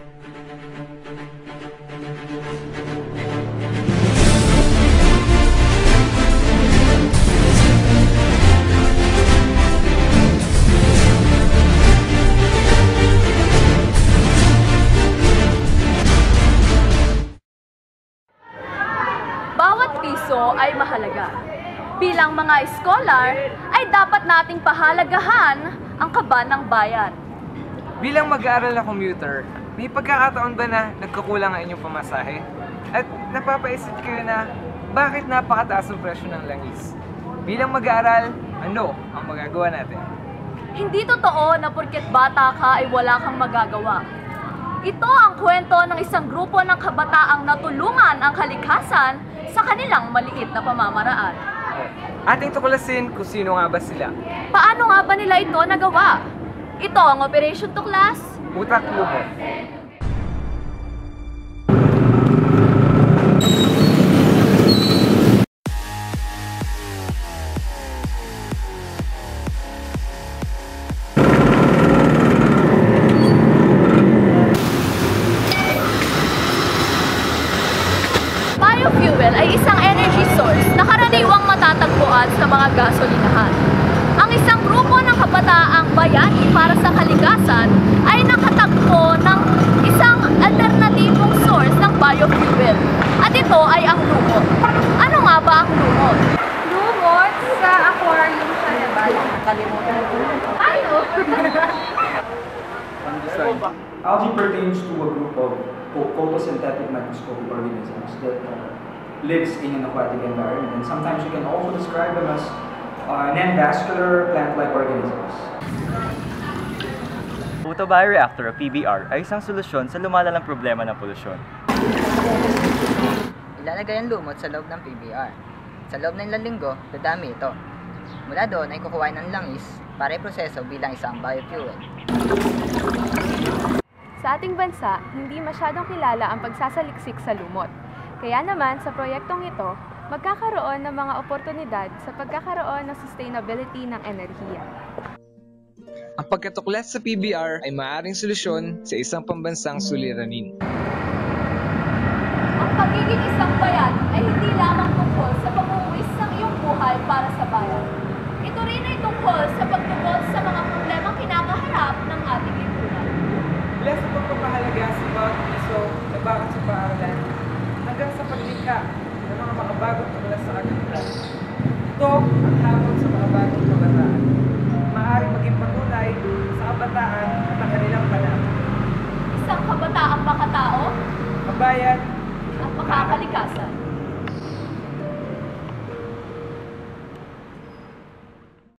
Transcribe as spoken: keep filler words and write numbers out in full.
Bawat piso ay mahalaga. Bilang mga scholar, ay dapat nating pahalagahan ang kaba ng bayan. Bilang mag-aaral na commuter, may pagkakataon ba na nagkukulang ang inyong pamasahe? At napapaisip kayo na bakit napakataas ang presyo ng langis? Bilang mag-aaral, ano ang magagawa natin? Hindi totoo na porket bata ka ay wala kang magagawa. Ito ang kwento ng isang grupo ng kabataang natulungan ang kalikasan sa kanilang maliit na pamamaraan. Ating tuklasin kung sino nga ba sila. Paano nga ba nila ito nagawa? Ito ang Operation Tuklas Mutra. Biofuel ay isang energy source na karaniwang matatagpuan sa mga gasolinahan. Ang isang grupo ng kabataang bayani para sa kalikasan ay nakatagpo ng isang alternatibong source ng biofuel. At ito ay ang lumot. Ano nga ba ang lumot? Lumot sa aquarium sa Nepal. Kalimutan ko. Ano? Algae pertains to a group of photosynthetic microscopic organisms that uh, lives in an aquatic environment, and sometimes you can also describe them as uh, non-vascular plant-like organisms. Photobioreactor o P B R ay isang solusyon sa lumalalang problema ng polusyon. Ilalagay ang lumot sa loob ng P B R. Sa loob ng ilang linggo, dadami ito. Mula doon ay kukuhain ng langis para iproseso bilang isang biofuel. Sa ating bansa, hindi masyadong kilala ang pagsasaliksik sa lumot. Kaya naman, sa proyektong ito, magkakaroon ng mga oportunidad sa pagkakaroon ng sustainability ng enerhiya. Ang pagkatuklas sa P B R ay maaaring solusyon sa isang pambansang suliranin. Ang pagiging isang bayan ay hindi lamang tungkol sa pag-uwis ng iyong buhay para sa bayan. Ito rin ay tungkol sa pagtukol sa mga problemang kinakaharap ng ating lipunan. Mula sa pagpapahalaga sa bawat piso na bakit sa paaralan, hanggang sa paglika ng mga makabagong tuklas sa kalikasan. Ito ang hamon sa mga bagong kabataan. Maaaring maging patunay sa kabataan at ang kanilang panahon. Isang kabataang pakatao, kabayan, at makakalikasan.